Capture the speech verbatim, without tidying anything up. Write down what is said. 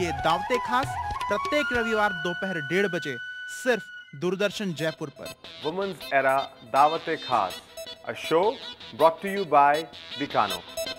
देखिए दावते खास प्रत्येक रविवार दोपहर डेढ़ बजे सिर्फ दूरदर्शन जयपुर पर। वुमेन्स एरा दावते खास, a show brought to you by Bikaner.